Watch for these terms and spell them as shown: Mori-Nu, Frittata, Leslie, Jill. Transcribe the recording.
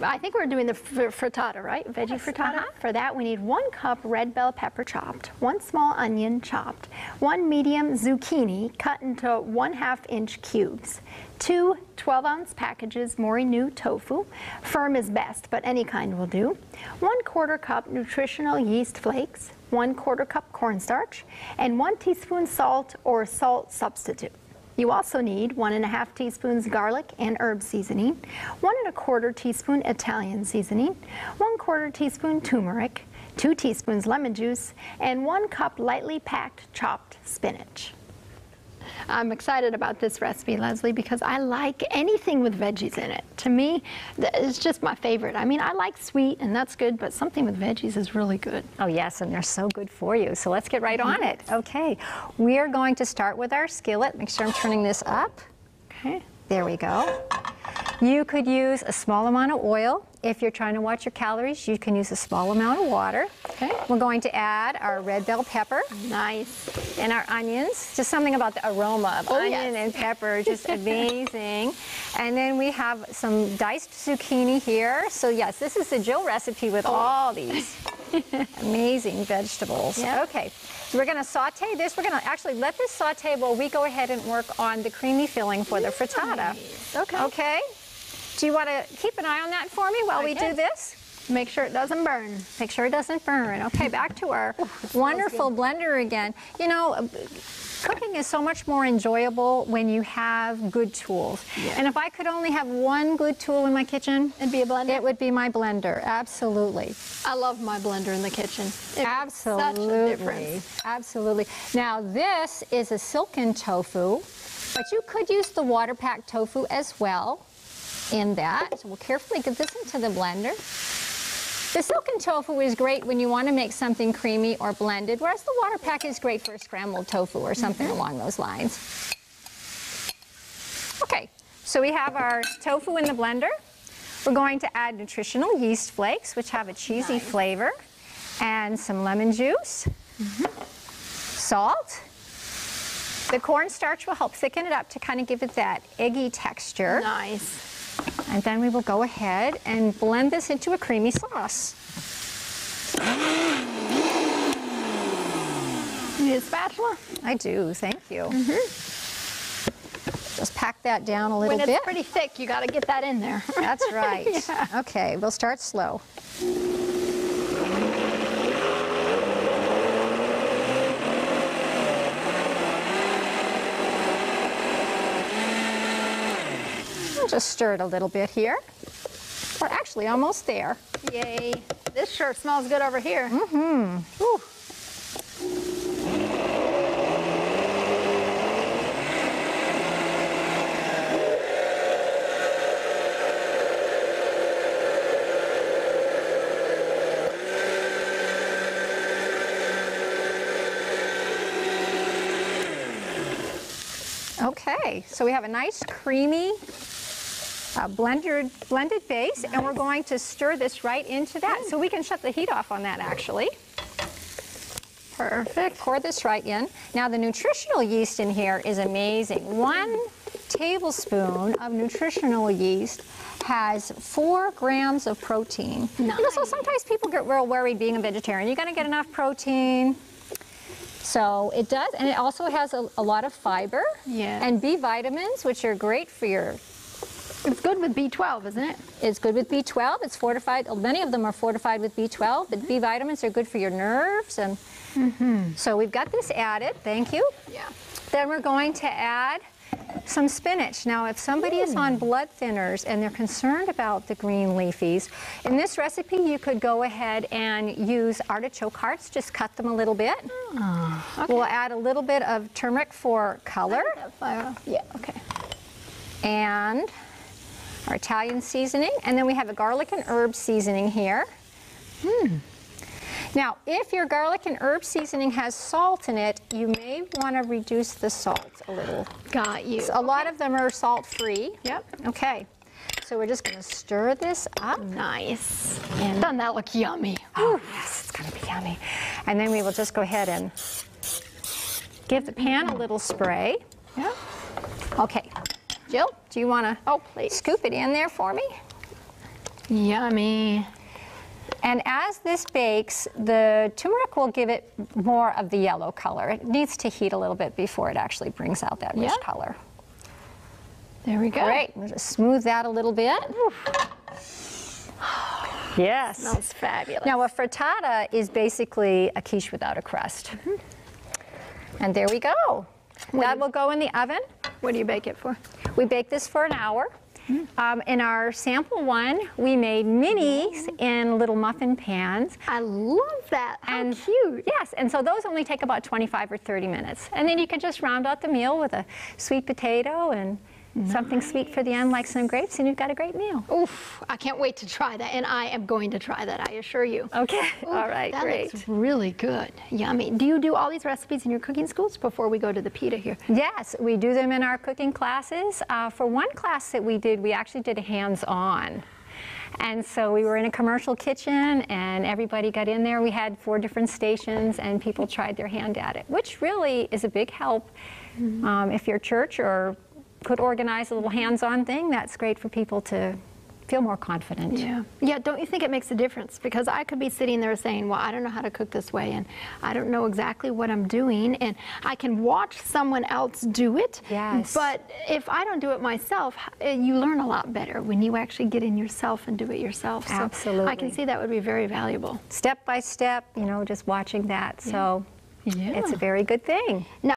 I think we're doing the frittata, right? Veggie frittata. For that, we need 1 cup red bell pepper chopped, 1 small onion chopped, 1 medium zucchini cut into 1/2-inch cubes, 2 12-ounce packages Morin new tofu, firm is best, but any kind will do, 1/4 cup nutritional yeast flakes, 1/4 cup cornstarch, and 1 teaspoon salt or salt substitute. You also need 1 1/2 teaspoons garlic and herb seasoning, 1 1/4 teaspoon Italian seasoning, 1/4 teaspoon turmeric, 2 teaspoons lemon juice, and 1 cup lightly packed chopped spinach. I'm excited about this recipe, Leslie, because I like anything with veggies in it. To me, it's just my favorite. I mean, I like sweet, and that's good, but something with veggies is really good. Oh, yes, and they're so good for you. So let's get right on it. Okay, we are going to start with our skillet. Make sure I'm turning this up. Okay. There we go. You could use a small amount of oil. If you're trying to watch your calories, you can use a small amount of water. Okay. We're going to add our red bell pepper. Nice. And our onions. Just something about the aroma of onion and pepper, just amazing. And then we have some diced zucchini here. So yes, this is the Jill recipe with all these amazing vegetables. Yep. Okay, so we're gonna saute this. We're gonna actually let this saute while we go ahead and work on the creamy filling for the frittata. Okay. Okay. Do you want to keep an eye on that for me while we do this? Make sure it doesn't burn. Make sure it doesn't burn. Okay, back to our wonderful blender again. You know, cooking is so much more enjoyable when you have good tools. Yeah. And if I could only have one good tool in my kitchen, it'd be a blender. It would be my blender, absolutely. I love my blender in the kitchen. It absolutely. Such a difference. Absolutely. Now this is a silken tofu, but you could use the water packed tofu as well. In that, so we'll carefully get this into the blender. The silken tofu is great when you want to make something creamy or blended, whereas the water pack is great for scrambled tofu or something along those lines. Okay, so we have our tofu in the blender. We're going to add nutritional yeast flakes, which have a cheesy flavor, and some lemon juice, salt. The cornstarch will help thicken it up to kind of give it that eggy texture. Nice. And then we will go ahead and blend this into a creamy sauce. You need a spatula? I do, thank you. Just pack that down a little bit. When it's pretty thick, you gotta get that in there. That's right. Yeah. Okay, we'll start slow. Just stir it a little bit here. We're actually almost there. Yay. This sure smells good over here. Okay, so we have a nice creamy blended base, and we're going to stir this right into that. So we can shut the heat off on that, actually. Perfect. Pour this right in. Now the nutritional yeast in here is amazing. 1 tablespoon of nutritional yeast has 4 grams of protein. Nice. You know, so sometimes people get real worried being a vegetarian. You're going to get enough protein. So it does, and it also has a lot of fiber and B vitamins, which are great for your... It's good with B12, isn't it? It's good with B12. It's fortified. Many of them are fortified with B12, but B vitamins are good for your nerves. And so we've got this added. Thank you. Yeah. Then we're going to add some spinach. Now, if somebody is on blood thinners and they're concerned about the green leafies, in this recipe, you could go ahead and use artichoke hearts. Just cut them a little bit. Oh, okay. We'll add a little bit of turmeric for color. Yeah, okay. And our Italian seasoning, and then we have a garlic and herb seasoning here. Now, if your garlic and herb seasoning has salt in it, you may want to reduce the salt a little. Got you. So a lot of them are salt-free. Yep. Okay. So we're just going to stir this up. Nice. And doesn't that look yummy? Oh, yes, it's going to be yummy. And then we will just go ahead and give the pan a little spray. Yeah. Okay. Jill, do you want to scoop it in there for me? Yummy. And as this bakes, the turmeric will give it more of the yellow color. It needs to heat a little bit before it actually brings out that rich color. There we go. Great. We'll just smooth that a little bit. Yes. Smells fabulous. Now a frittata is basically a quiche without a crust. Mm-hmm. And there we go. That will go in the oven. What do you bake it for? We bake this for an hour. In our sample one, we made minis in little muffin pans. I love that. And how cute. Yes, and so those only take about 25 or 30 minutes. And then you can just round out the meal with a sweet potato and something sweet for the end, like some grapes, and you've got a great meal. Oof, I can't wait to try that, and I am going to try that, I assure you. Okay, oof, all right, that great. That looks really good, yummy. Do you do all these recipes in your cooking schools before we go to the pita here? Yes, we do them in our cooking classes. For one class that we did, we actually did hands-on. And so we were in a commercial kitchen and everybody got in there. We had 4 different stations and people tried their hand at it, which really is a big help if your church or could organize a little hands-on thing. That's great for people to feel more confident. Yeah. Yeah, don't you think it makes a difference? Because I could be sitting there saying, well, I don't know how to cook this way, and I don't know exactly what I'm doing, and I can watch someone else do it, but if I don't do it myself, you learn a lot better when you actually get in yourself and do it yourself. Absolutely. So I can see that would be very valuable. Step by step, you know, just watching that. So it's a very good thing. Now,